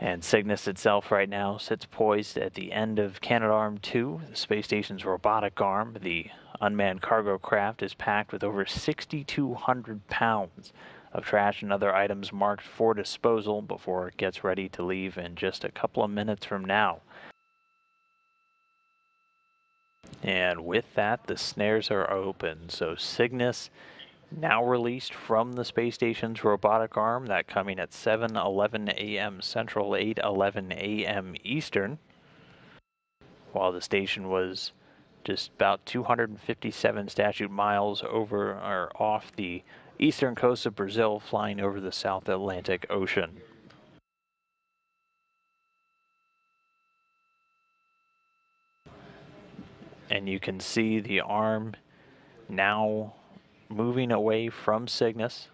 And Cygnus itself right now sits poised at the end of Canadarm2, the space station's robotic arm. The unmanned cargo craft is packed with over 6,200 pounds of trash and other items marked for disposal before it gets ready to leave in just a couple of minutes from now. And with that, the snares are open. So Cygnus now released from the space station's robotic arm, that coming at 7:11 a.m. Central, 8:11 a.m. Eastern, while the station was just about 257 statute miles over or off the eastern coast of Brazil, flying over the South Atlantic Ocean. And you can see the arm now moving away from Cygnus.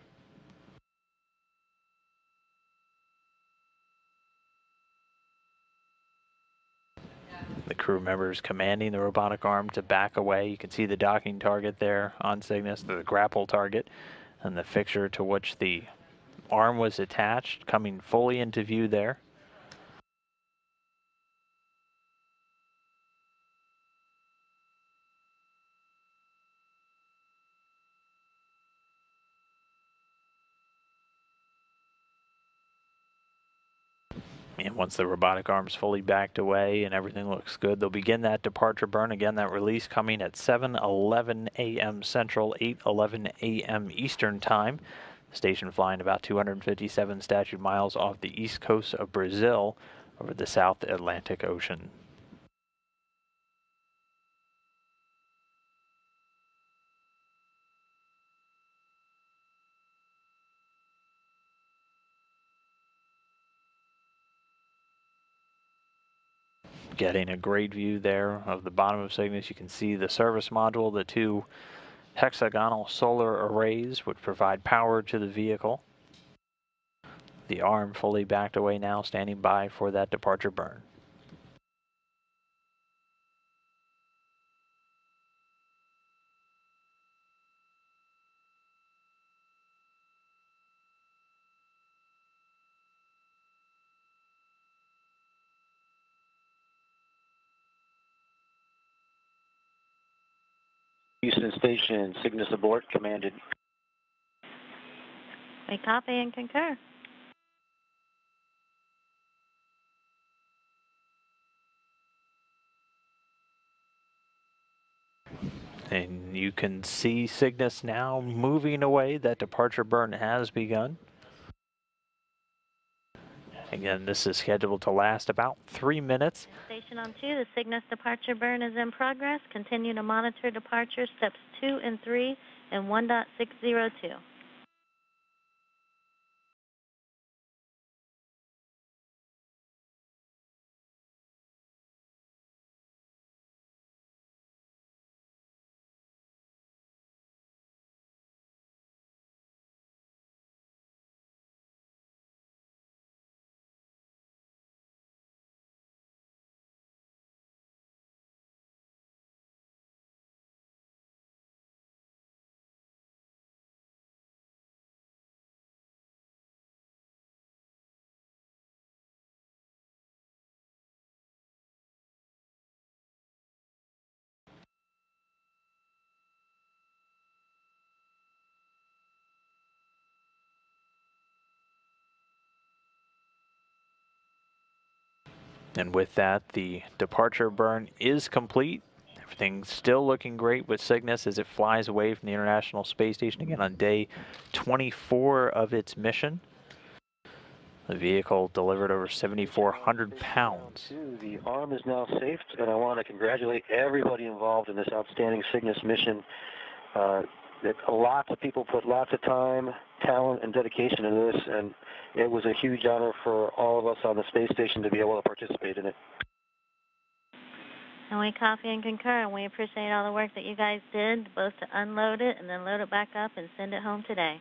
The crew members commanding the robotic arm to back away. You can see the docking target there on Cygnus, the grapple target, and the fixture to which the arm was attached coming fully into view there. And once the robotic arm's fully backed away and everything looks good, they'll begin that departure burn. Again, that release coming at 7:11 a.m. Central, 8:11 a.m. Eastern time. The station flying about 257 statute miles off the east coast of Brazil over the South Atlantic Ocean. Getting a great view there of the bottom of Cygnus. You can see the service module, the two hexagonal solar arrays which provide power to the vehicle. The arm fully backed away now, standing by for that departure burn. Houston Station, Cygnus aboard, commanded. I copy and concur. And you can see Cygnus now moving away. That departure burn has begun. Again, this is scheduled to last about 3 minutes. Station on 2, the Cygnus departure burn is in progress. Continue to monitor departure steps 2 and 3 and 1.602. And with that, the departure burn is complete. Everything's still looking great with Cygnus as it flies away from the International Space Station again on day 24 of its mission. The vehicle delivered over 7,400 pounds. The arm is now safe, and I want to congratulate everybody involved in this outstanding Cygnus mission. That lots of people put lots of time, talent, and dedication into this, and it was a huge honor for all of us on the space station to be able to participate in it. And we copy and concur, and we appreciate all the work that you guys did, both to unload it and then load it back up and send it home today.